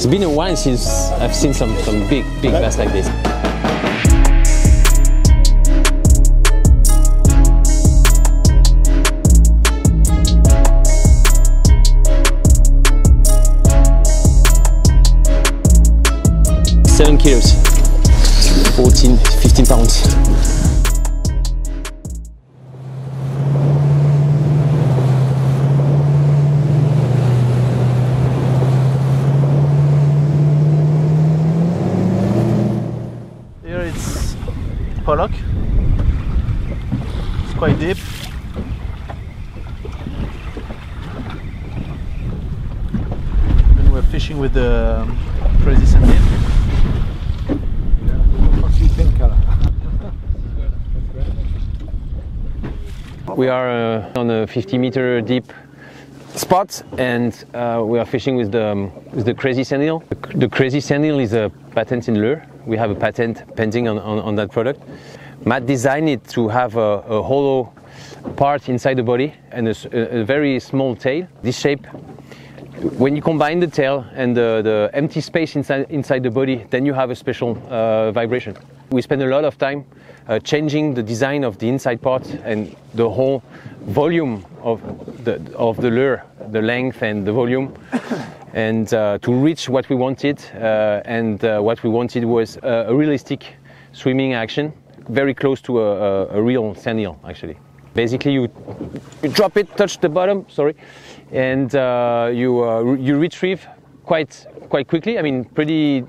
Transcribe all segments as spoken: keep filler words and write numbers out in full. It's been a while since I've seen some, some big, big bass like this. Seven kilos, fourteen, fifteen pounds. Pollock. It's quite deep. And we're fishing with the Crazy Sand Eel. We are uh, on a fifty meter deep spot, and uh, we are fishing with the um, with the Crazy Sand Eel. The, the Crazy Sand Eel is a patent in lure. We have a patent pending on, on, on that product. Matt designed it to have a, a hollow part inside the body and a, a very small tail. This shape, when you combine the tail and the, the empty space inside, inside the body, then you have a special uh, vibration. We spend a lot of time uh, changing the design of the inside part and the whole volume of the, of the lure, the length and the volume. and uh, to reach what we wanted uh, and uh, what we wanted was uh, a realistic swimming action very close to a, a, a real sand eel actually. Basically you, you drop it, touch the bottom, sorry, and uh, you, uh, you retrieve quite, quite quickly, I mean pretty,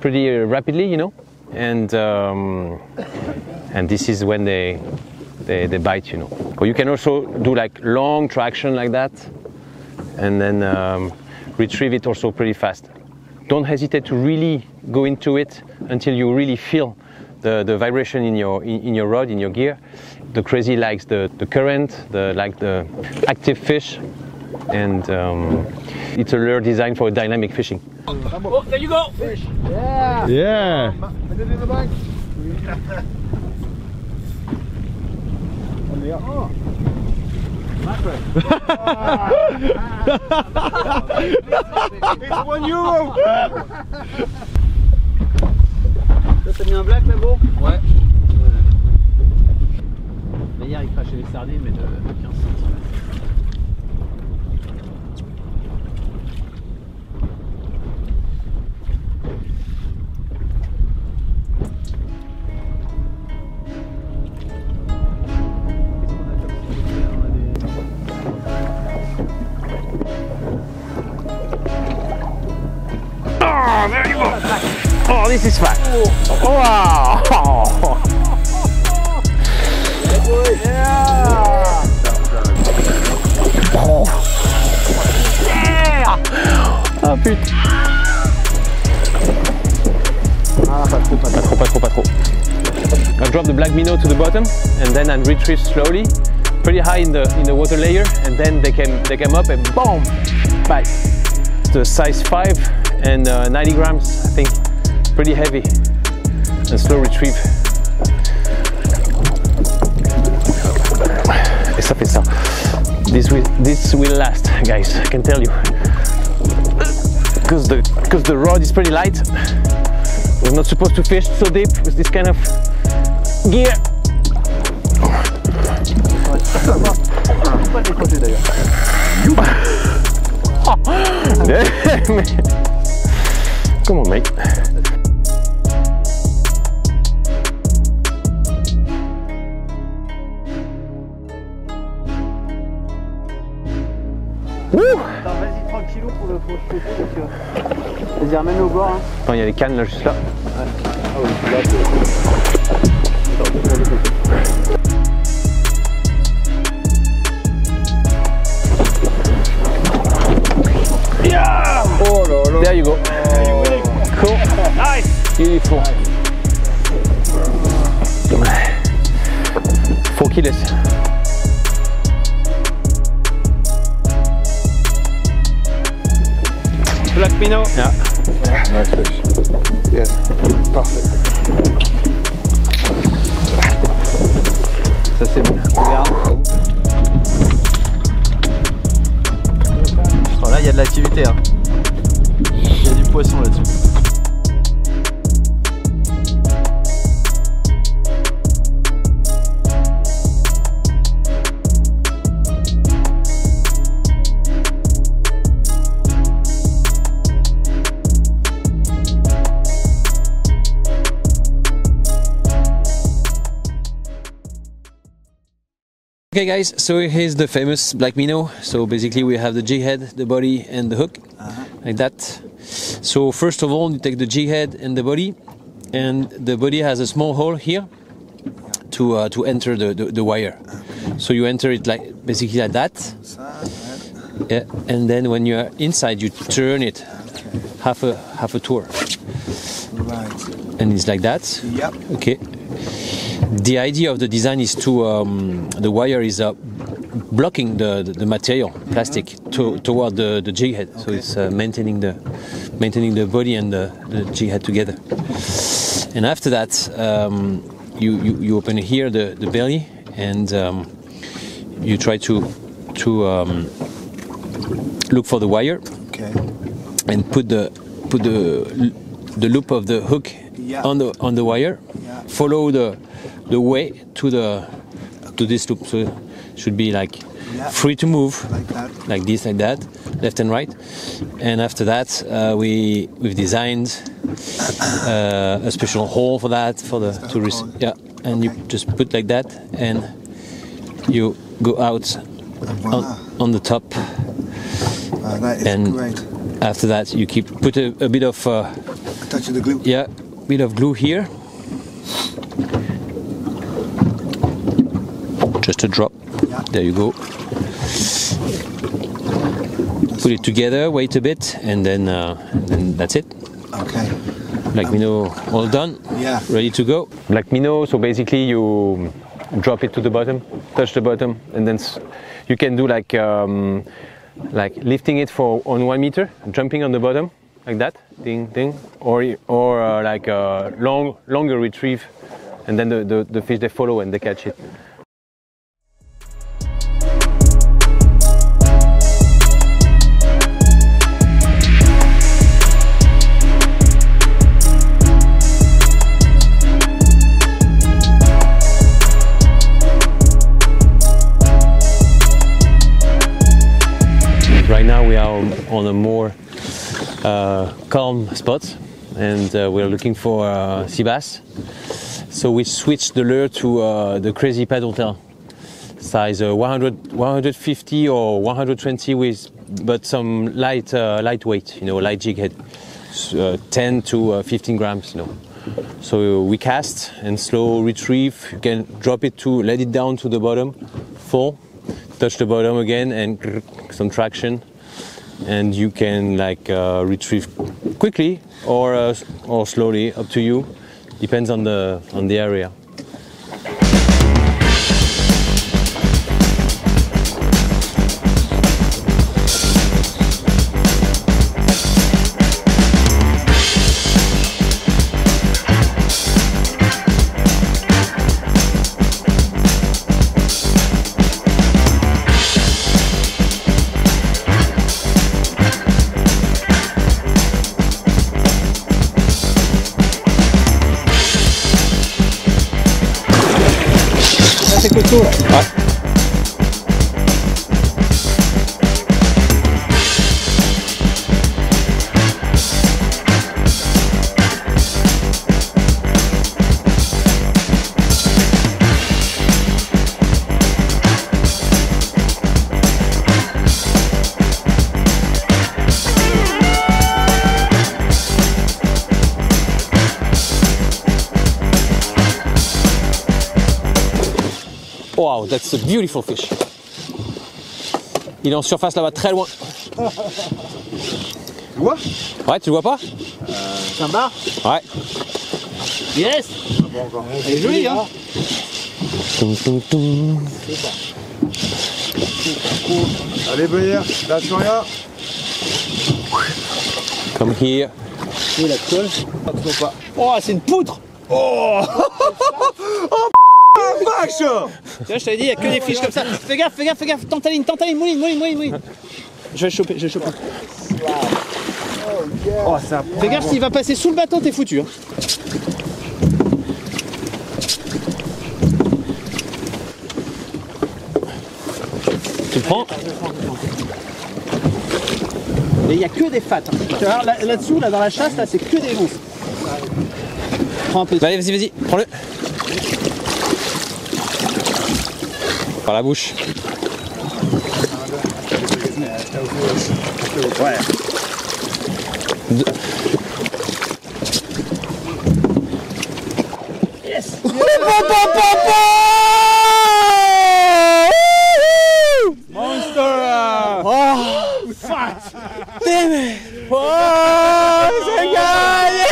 pretty rapidly, you know, and, um, and this is when they, they, they bite, you know. Or you can also do like long traction like that, and then um, retrieve it also pretty fast. Don't hesitate to really go into it until you really feel the, the vibration in your, in, in your rod, in your gear. The Crazy likes the, the current, the, like the active fish, and um, it's a lure designed for dynamic fishing. Oh, there you go! Fish! Yeah! Yeah! Put it in the bank. On the up. It's one euro. Toi t'as mis un black là-bas? Ouais. Mais hier il crachait les sardines mais de quinze centimètres. Oh, this is fun! Wow! Yeah! Yeah! Ah putain! Ah, pas trop, pas trop, pas trop, pas trop. I drop the black minnow to the bottom, and then I retrieve slowly, pretty high in the in the water layer, and then they came they came up and boom, bite. The size five and uh, ninety grams, I think. Pretty heavy and slow retrieve. It's up, it's up. This will, this will last, guys, I can tell you. Because the, because the rod is pretty light. We're not supposed to fish so deep with this kind of gear. Come on, mate. Vas-y, tranquillou pour le faux photo. Vas-y, ramène au bord. Attends, il y a les cannes là, juste là. Ouais. Ah oui, là, c'est... Attends, je vais les photos. Yeah! Oh là là! There you go. Cool. Nice! Beautiful. Four kilos. Black minnow? Yeah. Nice fish. Yes. Parfait. Ça c'est bon. Regarde. Bon, là il y a de l'activité. Hein. poisson là-dessus. Okay guys, so here's the famous Black Minnow. So basically we have the J head, the body and the hook, uh-huh. like that. So first of all you take the J head and the body, and the body has a small hole here to, uh, to enter the, the, the wire. So you enter it like basically like that, yeah, and then when you are inside you turn it half a, half a tour. Right. And it's like that. Yep. Okay. The idea of the design is to, um, the wire is uh, blocking the, the, the material, plastic, mm-hmm. to, toward the, the jig head. Okay. So it's uh, maintaining, the, maintaining the body and the, the jig head together. And after that, um, you, you, you open here the, the belly, and um, you try to, to um, look for the wire, okay. and put the, put the, the loop of the hook yeah. on, the, on the wire, yeah. follow the the way to the to this loop, so it should be like yeah. free to move like that, like this, like that, left and right. And after that, uh, we we've designed uh, a special hole for that, for the to receive. Yeah, and okay. you just put like that, and you go out wow. on, on the top. Wow, that is and great. After that, you keep put a, a bit of uh, a touch of the glue. Yeah, bit of glue here. Just a drop, yeah. there you go. Put it together, wait a bit, and then, uh, and then that's it. Okay. Black um, Minnow, all done, yeah. ready to go. Black Minnow, so basically you drop it to the bottom, touch the bottom, and then you can do like, um, like lifting it for on one meter, jumping on the bottom, like that, ding, ding, or, or uh, like a long, longer retrieve, and then the, the, the fish, they follow and they catch it. Right now we are on a more uh, calm spot, and uh, we're looking for uh, sea bass. So we switched the lure to uh, the Crazy Paddle Tail, size uh, one hundred, one fifty or one twenty with, but some light, uh, lightweight, you know, light jig head, uh, ten to fifteen grams, you know. So we cast and slow retrieve. You can drop it to, let it down to the bottom, fall, touch the bottom again, and some traction, and you can like uh, retrieve quickly or uh, or slowly, up to you, depends on the on the area. Cultura. Ah. Wow, that's a beautiful fish. Il est en surface là-bas, très loin. Tu vois? Ouais, tu le vois pas? Euh, c'est un bar? Ouais. Yes! C'est joli, hein? Toum, toum, toum. Allez, venir, lâche rien. Come here. Où est la colle? Oh, c'est une poutre! Oh! Oh! Vache! Tu vois, je t'avais dit, il n'y a que des fiches comme ça. Fais gaffe, fais gaffe, fais gaffe. Tente ta ligne, tente ta ligne, mouline, mouline, mouline. Je vais choper, je vais choper. Wow. Oh, ça. Fais gaffe, s'il va passer sous le bâton, t'es foutu. Hein. Tu prends. Et il n'y a que des fats. Hein. Là-dessous, là, là, dans la chasse, là, c'est que des ronces. Prends un peu. Allez, vas-y, vas-y, prends-le. Par la bouche. Ouais. De... Yes. Yes. Monster. Oh fuck. Damn it. Oh, c'est gagné.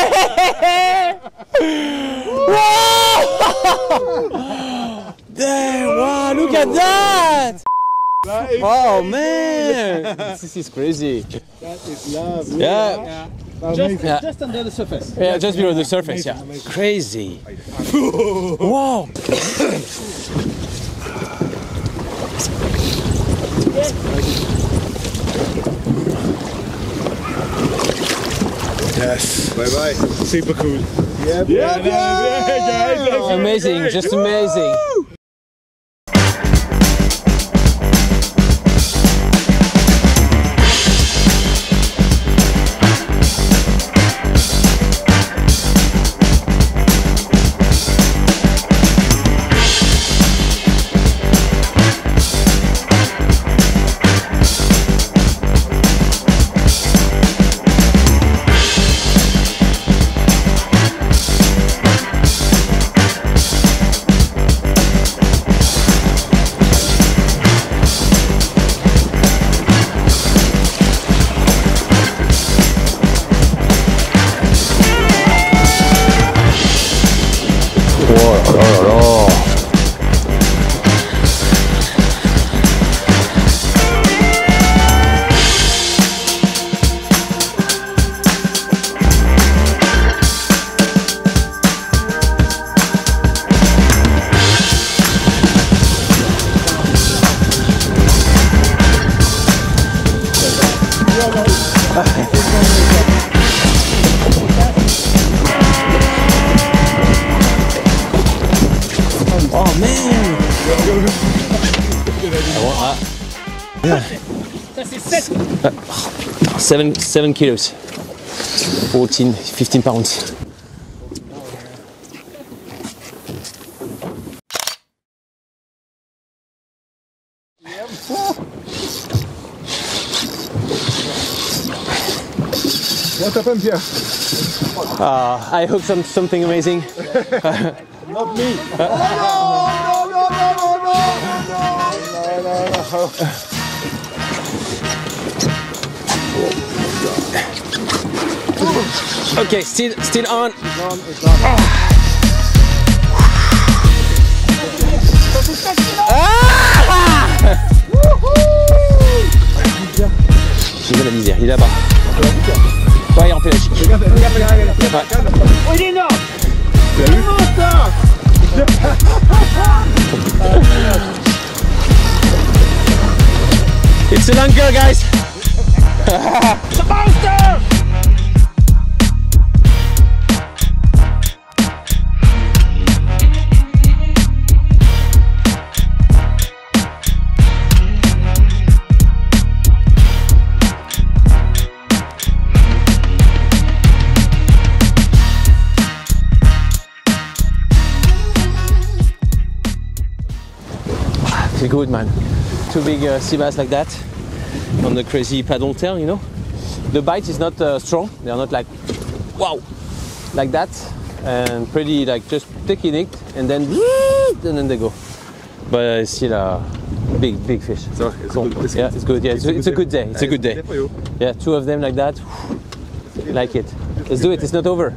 Wow. Damn. Wow. Look at that. That is oh crazy. Man, this is crazy. That is love. Yeah. Yeah. Just, yeah. Just under the surface. Yeah, yeah. Just below the surface. Amazing. Yeah. Amazing. Crazy. Wow. Yes. Bye bye. Super cool. Yeah. Yeah. Yeah. Yeah, guys. Amazing. Great. Just amazing. Woo! Seven, seven kilos, fourteen, fifteen pounds. What happened here? Uh, I hope some, something amazing. Not me. Oh, no, no, no, no, no, no, no, no, no, no. Okay, still, still on. It's on, it's on. Ah! Il est la misère, il est là-bas. Ouais, il est en pélagique. Regarde, regarde, regarde, regarde. Oh, il est énorme! Il est monster! It's an anchor, guys! It's a monster! Good man, two big uh, sea bass like that on the Crazy Paddle Tail, you know. The bite is not uh, strong, they are not like wow, like that, and pretty like just taking it and then and then they go. But it's still a big, big fish. So it's good. It's yeah, it's good. Yeah, it's, it's a good day. It's a good day. Yeah, two of them like that, like it. Let's do it. It's not over.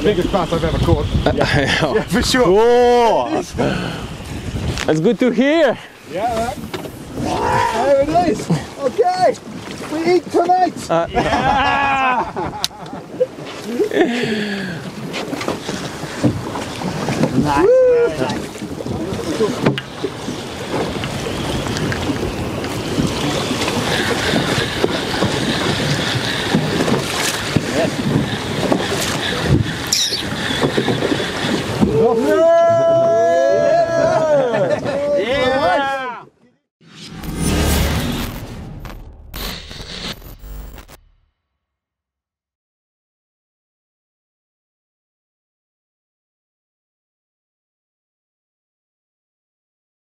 the biggest bass I've ever caught. Uh, yeah. Yeah, for sure. Oh. That's good to hear. Yeah, man. There it is. Okay. We eat tonight. Uh, yeah. Nice. Woo. Very nice.